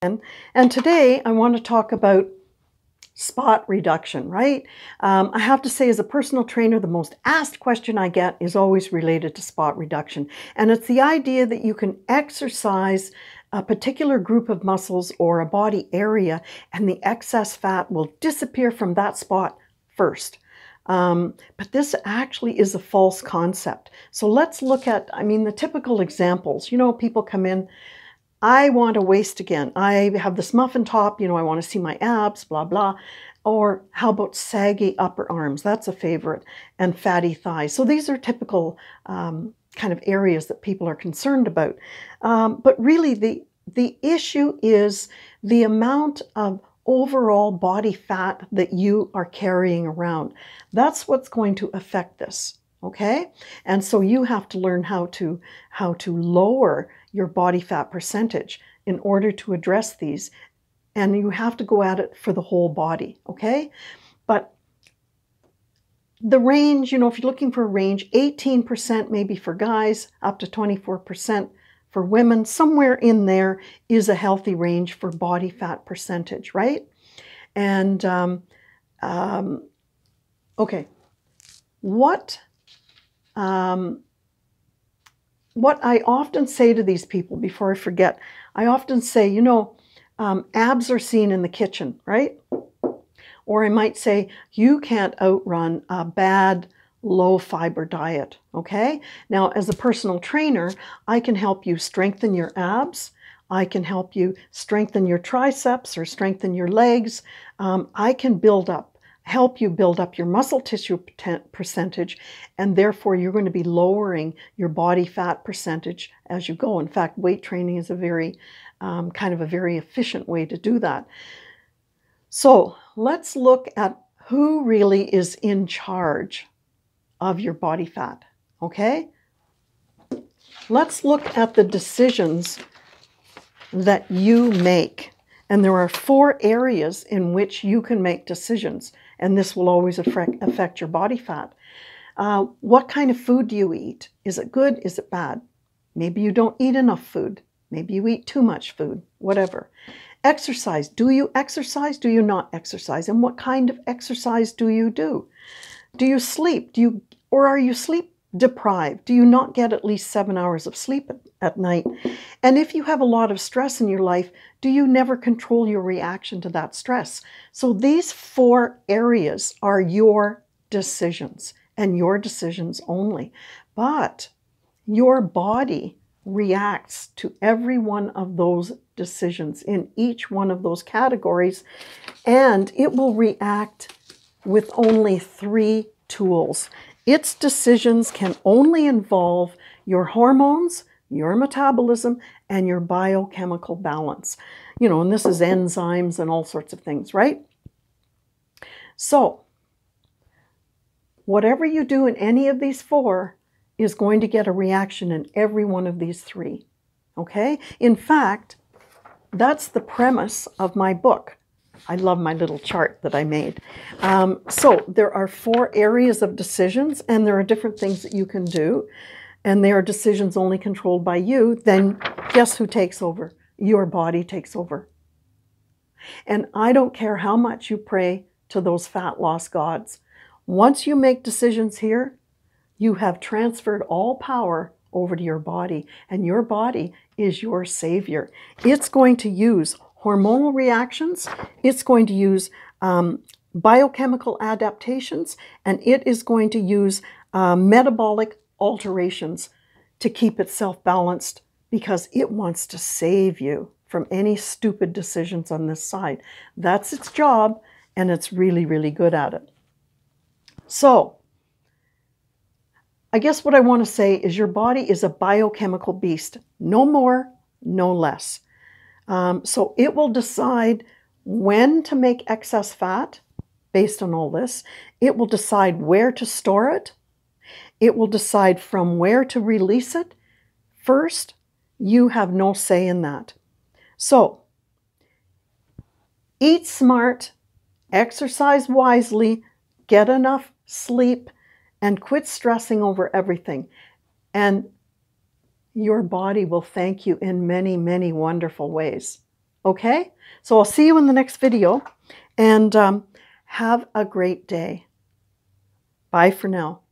And today I want to talk about spot reduction, right? I have to say, as a personal trainer, the most asked question I get is always related to spot reduction. And it's the idea that you can exercise a particular group of muscles or a body area and the excess fat will disappear from that spot first. But this actually is a false concept. So let's look at, the typical examples. You know, people come in, I want to waist again. I have this muffin top, I want to see my abs, blah, blah. Or how about saggy upper arms? That's a favorite. And fatty thighs. So these are typical kind of areas that people are concerned about. But really the issue is the amount of overall body fat that you are carrying around. That's what's going to affect this. Okay? And so you have to learn how to lower your body fat percentage in order to address these. And you have to go at it for the whole body. Okay? But the range, if you're looking for a range, 18% maybe for guys, up to 24% for women. Somewhere in there is a healthy range for body fat percentage, right? And, okay. What I often say to these people, before I forget, I often say, abs are seen in the kitchen, right? Or I might say, you can't outrun a bad low-fiber diet, okay? Now, as a personal trainer, I can help you strengthen your abs. I can help you strengthen your triceps or strengthen your legs. I can help you build up your muscle tissue percentage, and therefore you're going to be lowering your body fat percentage as you go. In fact, weight training is a very, very efficient way to do that. So let's look at who really is in charge of your body fat, okay? Let's look at the decisions that you make. And there are four areas in which you can make decisions, and this will always affect your body fat. What kind of food do you eat? Is it good? Is it bad? Maybe you don't eat enough food. Maybe you eat too much food, whatever. Exercise. Do you exercise? Do you not exercise? And what kind of exercise do you do? Do you sleep? Or are you sleep deprived? Do you not get at least 7 hours of sleep at night? And if you have a lot of stress in your life, do you never control your reaction to that stress? So these four areas are your decisions, and your decisions only. But your body reacts to every one of those decisions in each one of those categories, and it will react with only three tools. Its decisions can only involve your hormones, your metabolism, and your biochemical balance. And this is enzymes and all sorts of things, right? So, whatever you do in any of these four is going to get a reaction in every one of these three, okay? In fact, that's the premise of my book. I love my little chart that I made. So there are four areas of decisions, and there are different things that you can do, and they are decisions only controlled by you. Then guess who takes over? Your body takes over. And I don't care how much you pray to those fat loss gods. Once you make decisions here, you have transferred all power over to your body, and your body is your savior. It's going to use hormonal reactions, it's going to use biochemical adaptations, and it is going to use metabolic alterations to keep itself balanced, because it wants to save you from any stupid decisions on this side. That's its job, and it's really, really good at it. So, I guess what I want to say is your body is a biochemical beast. No more, no less. So it will decide when to make excess fat based on all this. It will decide where to store it. It will decide from where to release it. First, you have no say in that. So, eat smart, exercise wisely, get enough sleep, and quit stressing over everything. And your body will thank you in many, many wonderful ways. Okay? So I'll see you in the next video, and have a great day. Bye for now.